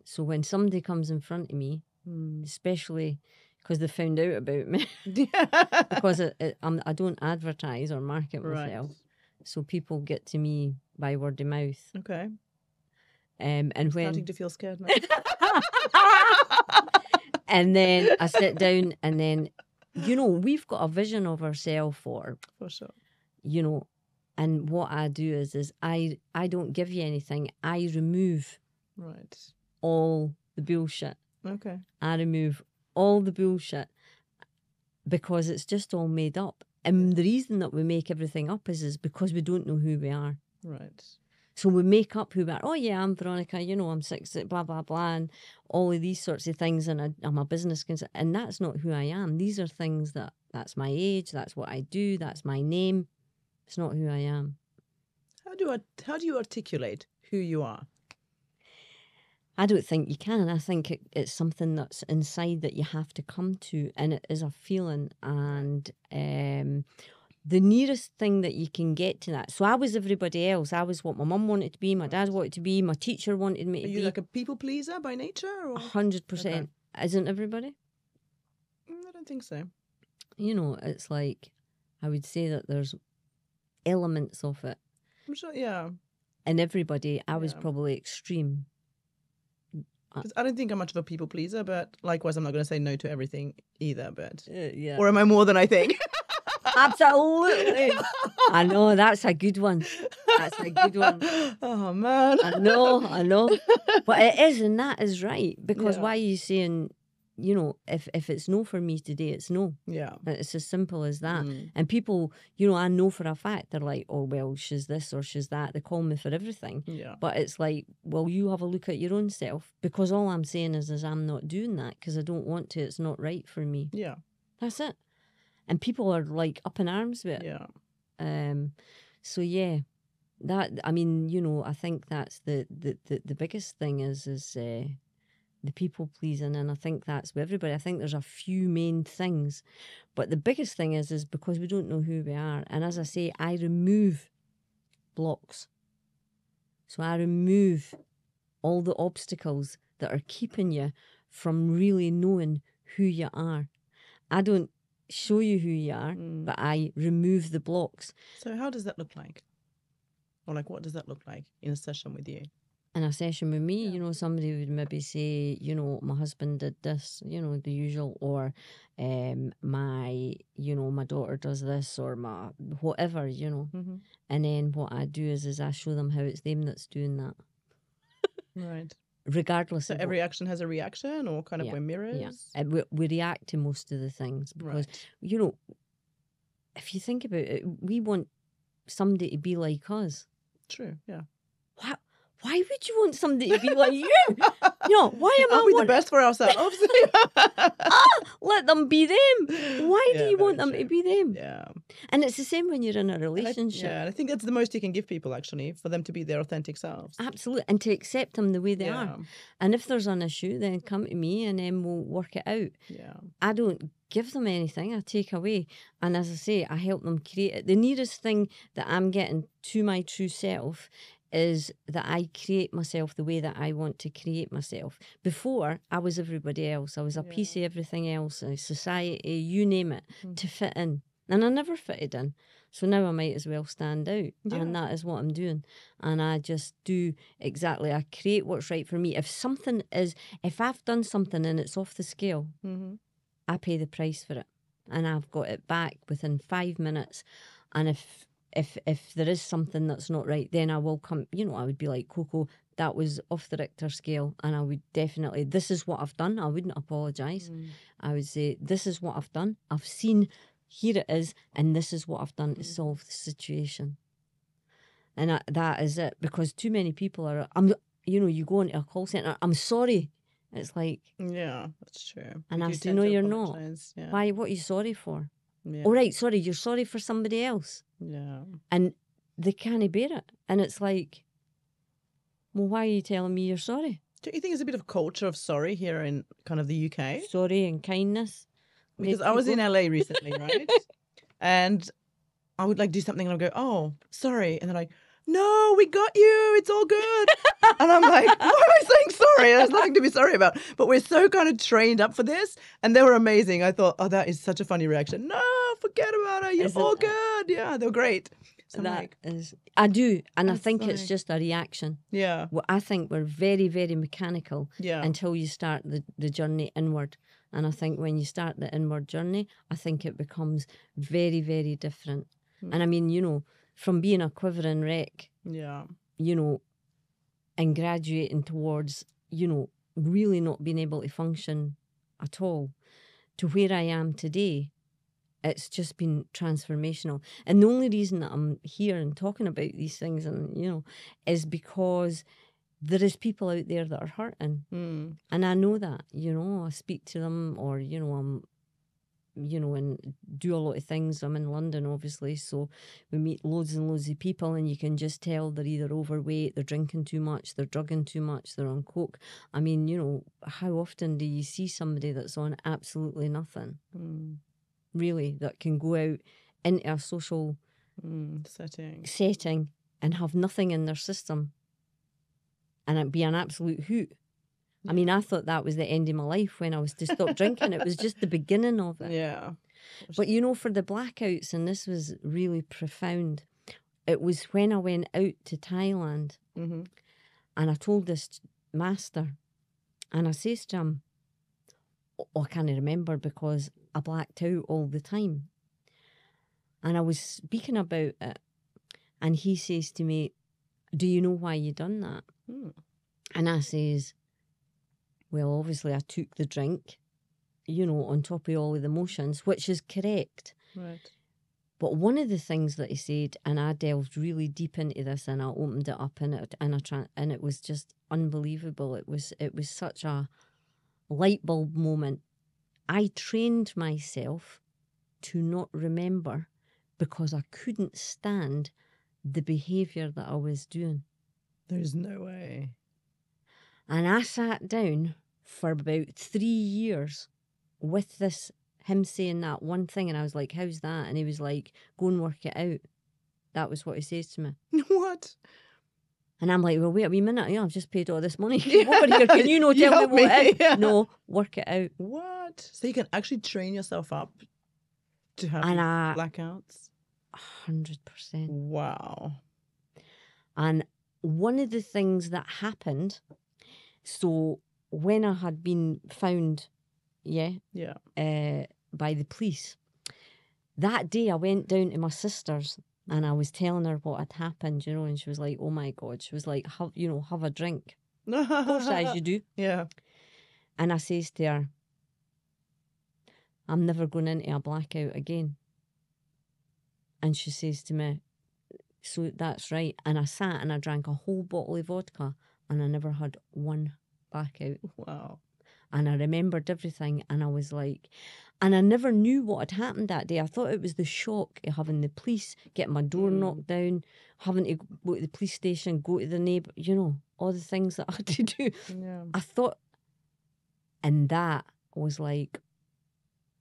So when somebody comes in front of me, mm. especially because they found out about me, because it, it, I'm, I don't advertise or market right. myself, so people get to me by word of mouth. Okay. Um, and I'm when starting to feel scared now. And then I sit down, and then you know we've got a vision of ourselves, or for sure. You know, and what I do is, is I, I don't give you anything. I remove right. all the bullshit. Okay. I remove all the bullshit because it's just all made up. And the reason that we make everything up is, is because we don't know who we are. Right. So we make up who we are. Oh yeah, I'm Veronica, you know, I'm six, blah, blah, blah, and all of these sorts of things, and I, I'm a business consultant, and that's not who I am. These are things that, that's my age, that's what I do, that's my name. It's not who I am. How do, I, how do you articulate who you are? I don't think you can. I think it, it's something that's inside that you have to come to, and it is a feeling, and um, the nearest thing that you can get to that. So I was everybody else. I was what my mum wanted to be, my dad wanted to be, my teacher wanted me to be. Are you like a people pleaser by nature? Or? one hundred percent. Okay. Isn't everybody? I don't think so. You know, it's like, I would say that there's elements of it. I'm sure, yeah. And everybody, I yeah. was probably extreme. I don't think I'm much of a people pleaser, but likewise, I'm not going to say no to everything either. But uh, yeah. Or am I more than I think? Absolutely. I know, that's a good one. That's a good one. Oh, man. I know, I know. But it is, and that is right. Because yeah. why are you saying, you know, if, if it's no for me today, it's no. Yeah. It's as simple as that. Mm. And people, you know, I know for a fact, they're like, oh, well, she's this or she's that. They call me for everything. Yeah. But it's like, well, you have a look at your own self, because all I'm saying is, is I'm not doing that because I don't want to. It's not right for me. Yeah. That's it. And people are like up in arms with it. Yeah. Um, so, yeah, that, I mean, you know, I think that's the, the, the, the biggest thing is, is, uh, the people pleasing, and I think that's with everybody. I think there's a few main things, but the biggest thing is is because we don't know who we are. And as I say, I remove blocks. So I remove all the obstacles that are keeping you from really knowing who you are. I don't show you who you are, mm. but I remove the blocks. So how does that look like? Or like what does that look like in a session with you? In a session with me, yeah. you know, somebody would maybe say, you know, my husband did this, you know, the usual, or um, my, you know, my daughter does this, or my whatever, you know. Mm-hmm. And then what I do is, is I show them how it's them that's doing that. Right. Regardless so of every what. action has a reaction, or kind of yeah. we're mirrors. Yeah, and we, we react to most of the things because, right. you know, if you think about it, we want somebody to be like us. True, yeah. What? Why would you want somebody to be like you? You know, why am I'll I? Be want... the best for ourselves. Ah, let them be them. Why yeah, do you want them true. to be them? Yeah, and it's the same when you're in a relationship. And I, yeah, I think that's the most you can give people, actually, for them to be their authentic selves. Absolutely, and to accept them the way they yeah. are. And if there's an issue, then come to me, and then we'll work it out. Yeah, I don't give them anything. I take away, and as I say, I help them create it. The nearest thing that I'm getting to my true self is that I create myself the way that I want to create myself. Before, I was everybody else. I was a yeah. piece of everything else, society, you name it, mm. to fit in. And I never fitted in. So now I might as well stand out. Yeah. And that is what I'm doing. And I just do exactly, I create what's right for me. If something is, if I've done something and it's off the scale, mm-hmm. I pay the price for it. And I've got it back within five minutes. And if If if there is something that's not right, then I will come, you know, I would be like, Coco, that was off the Richter scale, and I would definitely, this is what I've done. I wouldn't apologise. Mm. I would say, this is what I've done. I've seen, here it is, and this is what I've done to solve the situation. And I, that is it, because too many people are, I'm, you know, you go into a call centre, I'm sorry. It's like... Yeah, that's true. And I say, no, you're not. Yeah. Why, what are you sorry for? Yeah. Oh, right, sorry, you're sorry for somebody else. Yeah. And they can't bear it. And it's like, well, why are you telling me you're sorry? Don't you think there's a bit of culture of sorry here in kind of the U K? Sorry and kindness. Because I was in L A recently, right? And I would like do something and I'd go, oh, sorry. And they're like, no, we got you. It's all good. And I'm like, why am I saying sorry? There's nothing to be sorry about. But we're so kind of trained up for this. And they were amazing. I thought, oh, that is such a funny reaction. No, forget about it. You're Isn't all good. It? Yeah, they're great. So that like, is, I do. And I think sorry. It's just a reaction. Yeah. Well, I think we're very, very mechanical yeah. until you start the, the journey inward. And I think when you start the inward journey, I think it becomes very, very different. Mm. And I mean, you know, from being a quivering wreck, yeah, you know, and graduating towards, you know, really not being able to function at all, to where I am today, It's just been transformational. And the only reason that I'm here and talking about these things, and you know, is because there is people out there that are hurting. Mm. And I know that, you know, I speak to them, or, you know, I'm, you know, and do a lot of things. I'm in London, obviously, so we meet loads and loads of people, and you can just tell they're either overweight, they're drinking too much, they're drugging too much, they're on coke. I mean, you know, how often do you see somebody that's on absolutely nothing? Mm. Really, that can go out into a social mm, setting. setting and have nothing in their system, and it'd be an absolute hoot. I mean, I thought that was the end of my life when I was to stop drinking. It was just the beginning of it. Yeah. But, you know, for the blackouts, and this was really profound, it was when I went out to Thailand, mm-hmm. and I told this master, and I says to him, oh, I can't remember because I blacked out all the time. And I was speaking about it, and he says to me, do you know why you done that? Mm. And I says, well, obviously I took the drink, you know, on top of all of the emotions, which is correct. Right. But one of the things that he said, and I delved really deep into this, and I opened it up, and it and I tra and it was just unbelievable. It was it was such a light bulb moment. I trained myself to not remember because I couldn't stand the behaviour that I was doing. There's no way. And I sat down for about three years with this, him saying that one thing. And I was like, how's that? And he was like, go and work it out. That was what he says to me. What? And I'm like, well, wait a wee minute. You know, I've just paid all this money. Come over here. Can you not tell you me what me? It is? Yeah. No, work it out. What? So you can actually train yourself up to have and I, blackouts? one hundred percent. Wow. And one of the things that happened... So when I had been found, yeah, yeah, uh, by the police, that day I went down to my sister's and I was telling her what had happened, you know, and she was like, oh my God. She was like, have, you know, have a drink. Of course, as you do. Yeah. And I says to her, I'm never going into a blackout again. And she says to me, so that's right. And I sat and I drank a whole bottle of vodka. And I never had one blackout. Wow. And I remembered everything. And I was like, and I never knew what had happened that day. I thought it was the shock of having the police, getting my door mm. knocked down, having to go to the police station, go to the neighbour, you know, all the things that I had to do. Yeah. I thought, and that was like,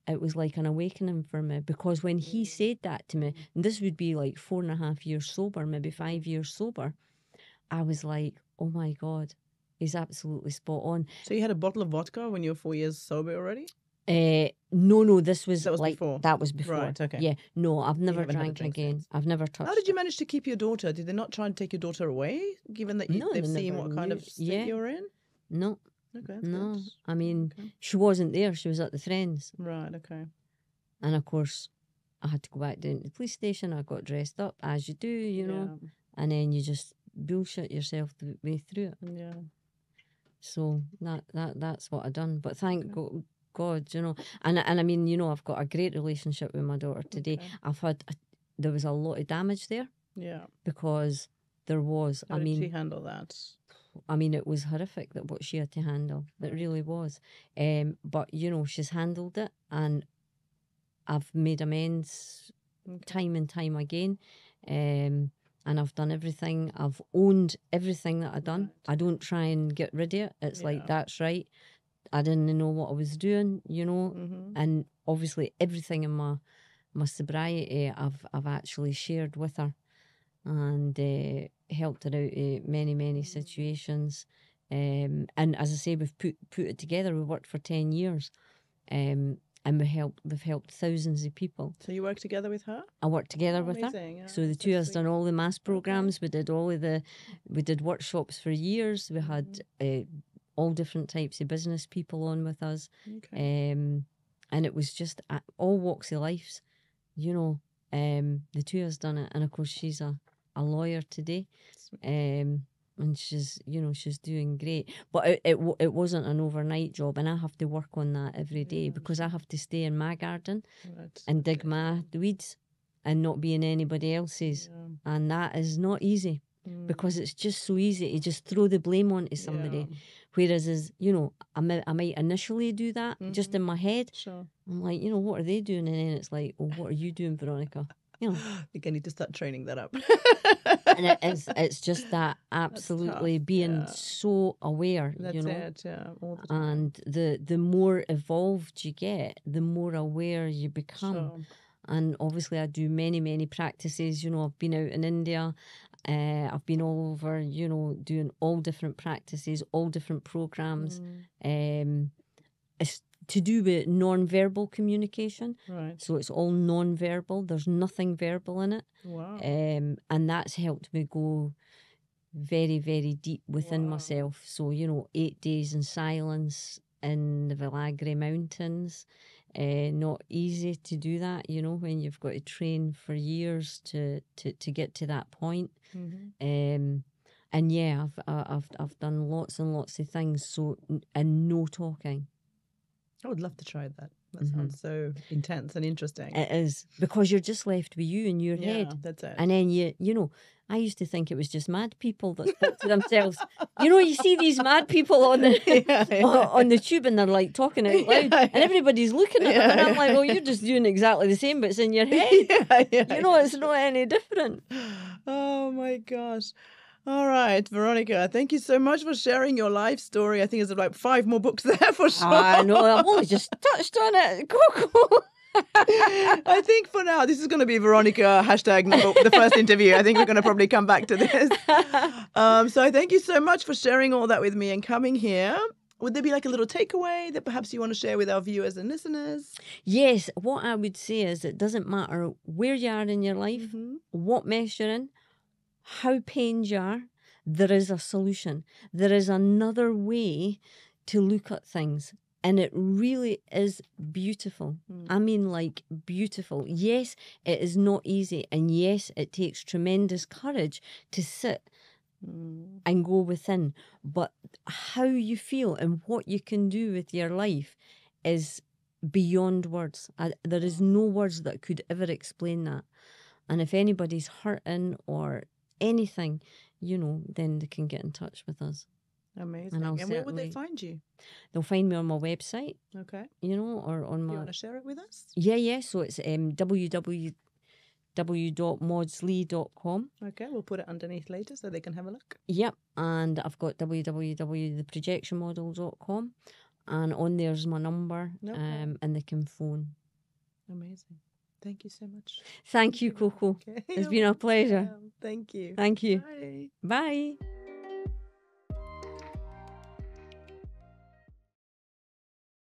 it was like an awakening for me. Because when he said that to me, and this would be like four and a half years sober, maybe five years sober, I was like, oh my God, he's absolutely spot on. So you had a bottle of vodka when you were four years sober already? Uh, no, no, this was, that was like, before. that was before. Right, okay. Yeah, no, I've never drank again. Since. I've never touched. How did you manage to keep your daughter? Did they not try and take your daughter away, given that you, no, they've they seen what kind of state yeah. you were in? No. Okay. No, good. I mean, okay. She wasn't there. She was at the friend's. Right, okay. And of course, I had to go back down to the police station. I got dressed up, as you do, you know, yeah. and then you just... bullshit yourself the way through it. Yeah. So that that that's what I done. But thank okay. God, God, you know, and and I mean, you know, I've got a great relationship with my daughter today. Okay. I've had a, there was a lot of damage there. Yeah. Because there was. How I did mean, she handle that? I mean, it was horrific that what she had to handle. It really was. Um, but you know, she's handled it, and I've made amends okay. time and time again. Um. And I've done everything. I've owned everything that I've done. Right. I don't try and get rid of it. It's yeah. like, that's right. I didn't know what I was doing, you know. Mm-hmm. And obviously everything in my my sobriety I've, I've actually shared with her and uh, helped her out in many, many situations. Um, and as I say, we've put, put it together. We worked for ten years. Um And we helped, we've helped thousands of people. So you work together with her? I worked together Amazing. with her. Yeah, so the two of us done all the mass programs. We did all of the, we did workshops for years. We had uh, all different types of business people on with us. Okay. Um, and it was just uh, all walks of life, you know, um, the two of us done it. And of course, she's a, a lawyer today. Um, and she's, you know, she's doing great. But it, it, it wasn't an overnight job, and I have to work on that every day, because I have to stay in my garden well, and dig okay. my weeds and not be in anybody else's. Yeah. And that is not easy, mm. because it's just so easy to just throw the blame onto somebody. Yeah. Whereas, is, you know, I might, I might initially do that mm-hmm. just in my head. Sure. I'm like, you know, what are they doing? And then it's like, oh, what are you doing, Veronica? You know, I think I need to start training that up. And it, it's it's just that absolutely being yeah. so aware, That's you know. It, yeah. All the and the the more evolved you get, the more aware you become. Sure. And obviously I do many, many practices. You know, I've been out in India. Uh, I've been all over, you know, doing all different practices, all different programs. Mm. Um, it's to do with non-verbal communication. Right. So it's all non-verbal. There's nothing verbal in it. Wow. Um, and that's helped me go very, very deep within wow. myself. So, you know, eight days in silence in the Villagre Mountains. Uh, not easy to do that, you know, when you've got to train for years to to, to get to that point. Mm-hmm. Um, and yeah, I've I've I've done lots and lots of things. So and no talking. I would love to try that. That mm-hmm. sounds so intense and interesting. It is, because you're just left with you in your yeah, head. That's it. And then you you know, I used to think it was just mad people that spoke to themselves. You know, you see these mad people on the yeah, yeah. on the tube, and they're like talking out loud, yeah, yeah. and everybody's looking at yeah, them. And I'm like, well, you're just doing exactly the same, but it's in your head. Yeah, yeah, you know, it's not any different. Oh my gosh. All right, Veronica, thank you so much for sharing your life story. I think there's like five more books there for sure. I know, I've only just touched on it. Coco. I think for now, this is going to be Veronica hashtag the first interview. I think we're going to probably come back to this. Um, so I thank you so much for sharing all that with me and coming here. Would there be like a little takeaway that perhaps you want to share with our viewers and listeners? Yes, what I would say is it doesn't matter where you are in your life, mm-hmm. what mess you're in, how pained you are, there is a solution. There is another way to look at things. And it really is beautiful. Mm. I mean, like, beautiful. Yes, it is not easy. And yes, it takes tremendous courage to sit mm. and go within. But how you feel and what you can do with your life is beyond words. I, there is no words that could ever explain that. And if anybody's hurting or anything, you know, then they can get in touch with us. Amazing. And, and where would they find you? They'll find me on my website. Okay. You know, or on my... You want to share it with us? Yeah, yeah. So it's um, w w w dot modsley dot com. Okay, we'll put it underneath later so they can have a look. Yep. And I've got w w w dot the projection model dot com. And on there's my number. Okay. Um, and they can phone. Amazing. Thank you so much. Thank you, Coco. Okay. It's been a pleasure. Thank you. Thank you. Bye. Bye.